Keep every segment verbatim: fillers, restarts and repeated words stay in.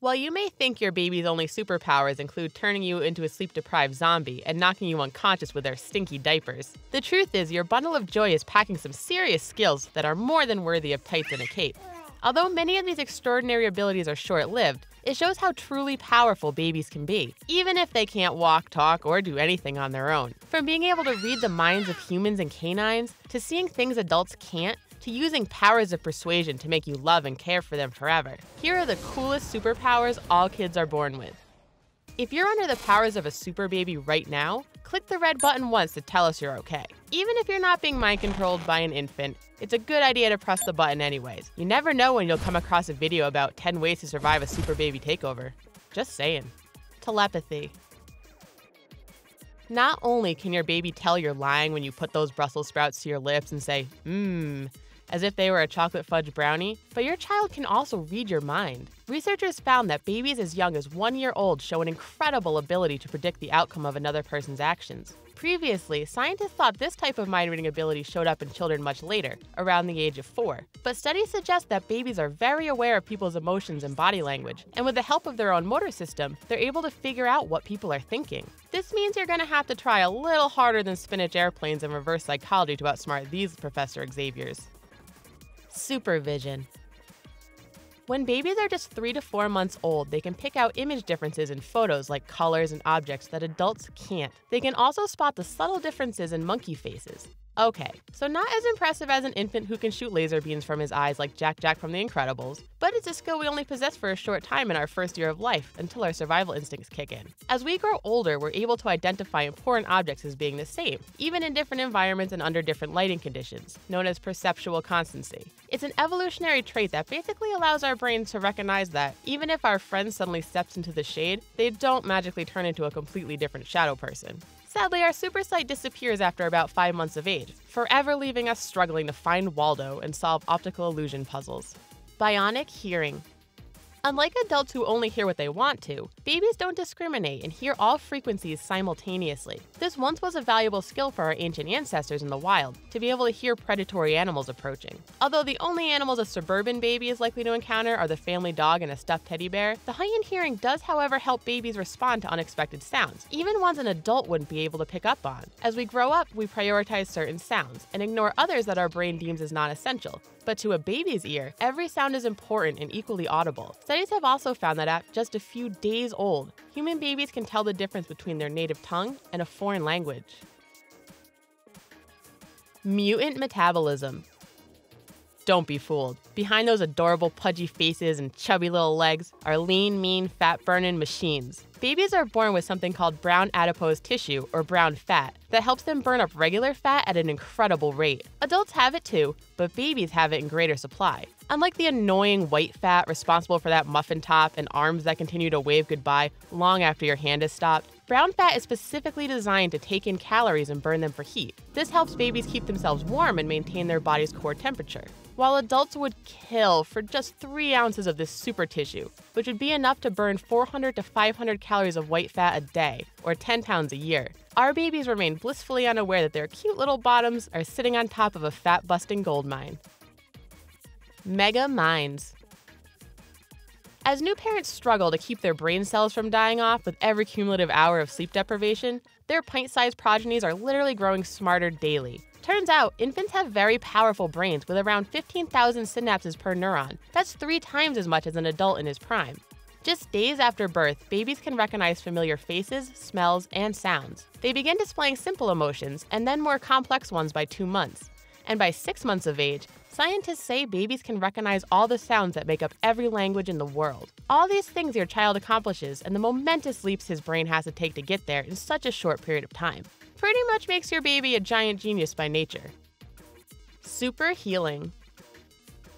While you may think your baby's only superpowers include turning you into a sleep-deprived zombie and knocking you unconscious with their stinky diapers, the truth is your bundle of joy is packing some serious skills that are more than worthy of tights and a cape. Although many of these extraordinary abilities are short-lived, it shows how truly powerful babies can be, even if they can't walk, talk, or do anything on their own. From being able to read the minds of humans and canines, to seeing things adults can't, to using powers of persuasion to make you love and care for them forever. Here are the coolest superpowers all kids are born with. If you're under the powers of a super baby right now, click the red button once to tell us you're okay. Even if you're not being mind-controlled by an infant, it's a good idea to press the button anyways. You never know when you'll come across a video about ten ways to survive a super baby takeover. Just saying. Telepathy. Not only can your baby tell you're lying when you put those Brussels sprouts to your lips and say, mmm, as if they were a chocolate fudge brownie, but your child can also read your mind. Researchers found that babies as young as one year old show an incredible ability to predict the outcome of another person's actions. Previously, scientists thought this type of mind-reading ability showed up in children much later, around the age of four. But studies suggest that babies are very aware of people's emotions and body language, and with the help of their own motor system, they're able to figure out what people are thinking. This means you're going to have to try a little harder than spinach airplanes and reverse psychology to outsmart these Professor Xaviers. Supervision. When babies are just three to four months old, they can pick out image differences in photos like colors and objects that adults can't. They can also spot the subtle differences in monkey faces. Okay, so not as impressive as an infant who can shoot laser beams from his eyes like Jack-Jack from The Incredibles, but it's a skill we only possess for a short time in our first year of life until our survival instincts kick in. As we grow older, we're able to identify important objects as being the same, even in different environments and under different lighting conditions, known as perceptual constancy. It's an evolutionary trait that basically allows our brains to recognize that, even if our friend suddenly steps into the shade, they don't magically turn into a completely different shadow person. Sadly, our supersight disappears after about five months of age, forever leaving us struggling to find Waldo and solve optical illusion puzzles. Bionic hearing. Unlike adults who only hear what they want to, babies don't discriminate and hear all frequencies simultaneously. This once was a valuable skill for our ancient ancestors in the wild, to be able to hear predatory animals approaching. Although the only animals a suburban baby is likely to encounter are the family dog and a stuffed teddy bear, the heightened hearing does, however, help babies respond to unexpected sounds, even ones an adult wouldn't be able to pick up on. As we grow up, we prioritize certain sounds and ignore others that our brain deems as non-essential. But to a baby's ear, every sound is important and equally audible. Studies have also found that at just a few days old, human babies can tell the difference between their native tongue and a foreign language. Mutant metabolism. Don't be fooled. Behind those adorable pudgy faces and chubby little legs are lean, mean, fat-burning machines. Babies are born with something called brown adipose tissue, or brown fat, that helps them burn up regular fat at an incredible rate. Adults have it too, but babies have it in greater supply. Unlike the annoying white fat responsible for that muffin top and arms that continue to wave goodbye long after your hand is stopped, brown fat is specifically designed to take in calories and burn them for heat. This helps babies keep themselves warm and maintain their body's core temperature. While adults would kill for just three ounces of this super tissue, which would be enough to burn four hundred to five hundred calories of white fat a day, or ten pounds a year, our babies remain blissfully unaware that their cute little bottoms are sitting on top of a fat-busting gold mine. Mega minds. As new parents struggle to keep their brain cells from dying off with every cumulative hour of sleep deprivation, their pint-sized progenies are literally growing smarter daily. Turns out, infants have very powerful brains with around fifteen thousand synapses per neuron. That's three times as much as an adult in his prime. Just days after birth, babies can recognize familiar faces, smells, and sounds. They begin displaying simple emotions, and then more complex ones by two months. And by six months of age, scientists say babies can recognize all the sounds that make up every language in the world. All these things your child accomplishes, and the momentous leaps his brain has to take to get there in such a short period of time. Pretty much makes your baby a giant genius by nature. Super healing.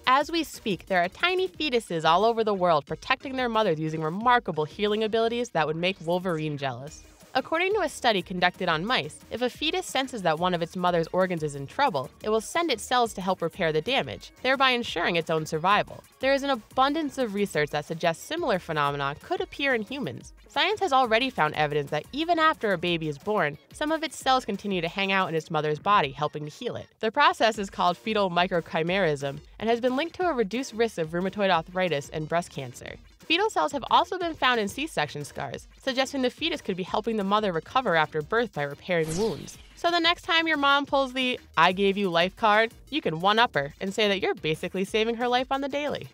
As we speak, there are tiny fetuses all over the world protecting their mothers using remarkable healing abilities that would make Wolverine jealous. According to a study conducted on mice, if a fetus senses that one of its mother's organs is in trouble, it will send its cells to help repair the damage, thereby ensuring its own survival. There is an abundance of research that suggests similar phenomena could appear in humans. Science has already found evidence that even after a baby is born, some of its cells continue to hang out in its mother's body, helping to heal it. The process is called fetal microchimerism and has been linked to a reduced risk of rheumatoid arthritis and breast cancer. Fetal cells have also been found in C-section scars, suggesting the fetus could be helping the mother recover after birth by repairing wounds. So the next time your mom pulls the "I gave you life" card, you can one-up her and say that you're basically saving her life on the daily.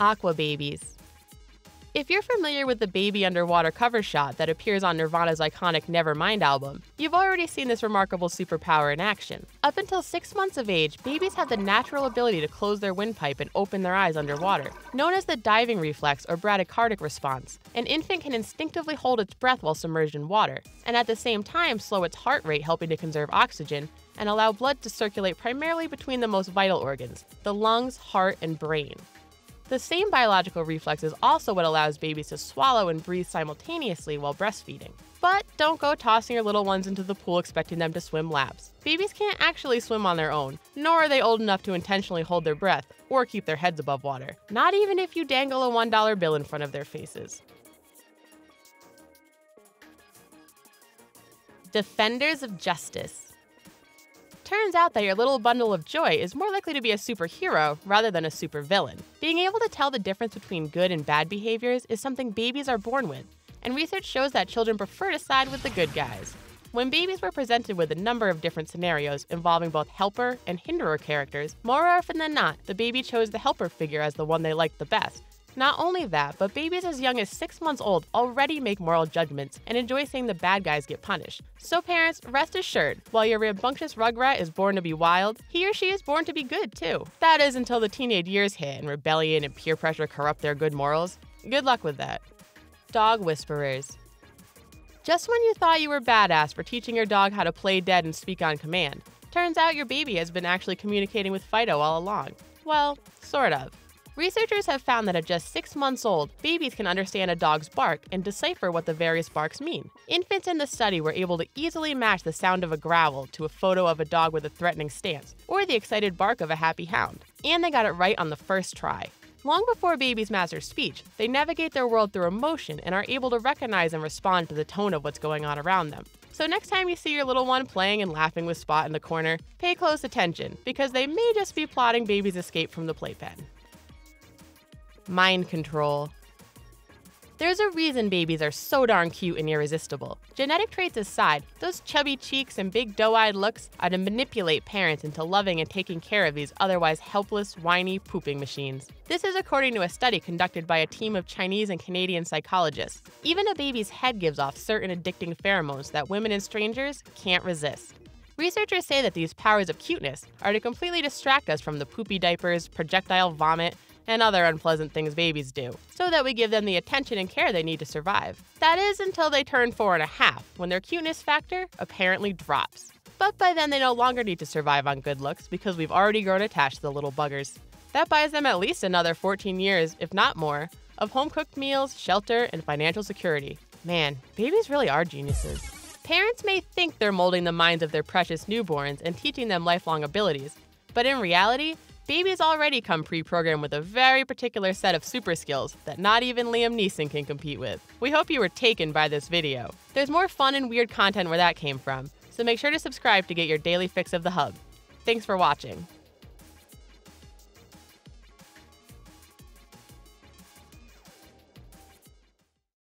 Aqua babies. If you're familiar with the baby underwater cover shot that appears on Nirvana's iconic Nevermind album, you've already seen this remarkable superpower in action. Up until six months of age, babies have the natural ability to close their windpipe and open their eyes underwater. Known as the diving reflex or bradycardic response, an infant can instinctively hold its breath while submerged in water, and at the same time slow its heart rate, helping to conserve oxygen, and allow blood to circulate primarily between the most vital organs, the lungs, heart, and brain. The same biological reflex is also what allows babies to swallow and breathe simultaneously while breastfeeding. But don't go tossing your little ones into the pool expecting them to swim laps. Babies can't actually swim on their own, nor are they old enough to intentionally hold their breath or keep their heads above water, not even if you dangle a one dollar bill in front of their faces. Defenders of justice. Turns out that your little bundle of joy is more likely to be a superhero rather than a supervillain. Being able to tell the difference between good and bad behaviors is something babies are born with, and research shows that children prefer to side with the good guys. When babies were presented with a number of different scenarios involving both helper and hinderer characters, more often than not, the baby chose the helper figure as the one they liked the best. Not only that, but babies as young as six months old already make moral judgments and enjoy seeing the bad guys get punished. So parents, rest assured, while your rambunctious rugrat is born to be wild, he or she is born to be good too. That is, until the teenage years hit and rebellion and peer pressure corrupt their good morals. Good luck with that. Dog whisperers. Just when you thought you were badass for teaching your dog how to play dead and speak on command, turns out your baby has been actually communicating with Fido all along. Well, sort of. Researchers have found that at just six months old, babies can understand a dog's bark and decipher what the various barks mean. Infants in the study were able to easily match the sound of a growl to a photo of a dog with a threatening stance, or the excited bark of a happy hound. And they got it right on the first try. Long before babies master speech, they navigate their world through emotion and are able to recognize and respond to the tone of what's going on around them. So next time you see your little one playing and laughing with Spot in the corner, pay close attention, because they may just be plotting baby's escape from the playpen. Mind control. There's a reason babies are so darn cute and irresistible. Genetic traits aside, those chubby cheeks and big doe-eyed looks are to manipulate parents into loving and taking care of these otherwise helpless, whiny pooping machines. This is according to a study conducted by a team of Chinese and Canadian psychologists. Even a baby's head gives off certain addicting pheromones that women and strangers can't resist. Researchers say that these powers of cuteness are to completely distract us from the poopy diapers, projectile vomit, and other unpleasant things babies do, so that we give them the attention and care they need to survive. That is, until they turn four and a half, when their cuteness factor apparently drops. But by then they no longer need to survive on good looks, because we've already grown attached to the little buggers. That buys them at least another fourteen years, if not more, of home-cooked meals, shelter, and financial security. Man, babies really are geniuses. Parents may think they're molding the minds of their precious newborns and teaching them lifelong abilities, but in reality, babies already come pre-programmed with a very particular set of super skills that not even Liam Neeson can compete with. We hope you were taken by this video. There's more fun and weird content where that came from, so make sure to subscribe to get your daily fix of the hub. Thanks for watching.